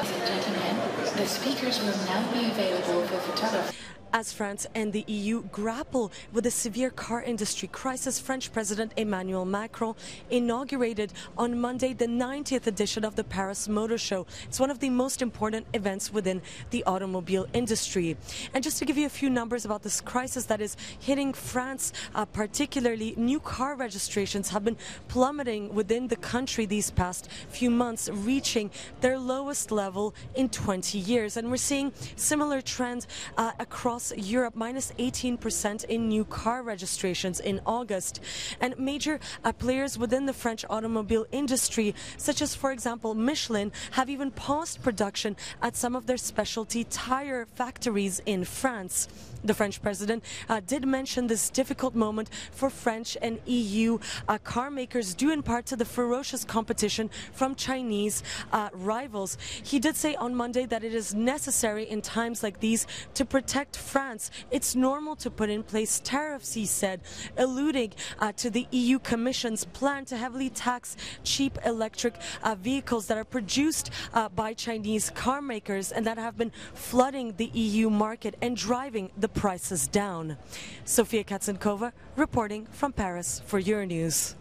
Ladies and gentlemen, the speakers will now be available for photographers. As France and the EU grapple with a severe car industry crisis, French President Emmanuel Macron inaugurated on Monday the 90th edition of the Paris Motor Show. It's one of the most important events within the automobile industry. And just to give you a few numbers about this crisis that is hitting France, particularly new car registrations have been plummeting within the country these past few months, reaching their lowest level in 20 years. And we're seeing similar trends across Europe, minus 18% in new car registrations in August. And major players within the French automobile industry, such as, for example, Michelin, have even paused production at some of their specialty tire factories in France. The French president did mention this difficult moment for French and EU car makers, due in part to the ferocious competition from Chinese rivals. He did say on Monday that it is necessary in times like these to protect France. It's normal to put in place tariffs, he said, alluding to the EU Commission's plan to heavily tax cheap electric vehicles that are produced by Chinese car makers and that have been flooding the EU market and driving the prices down. Sofia Katsenkova reporting from Paris for Euronews.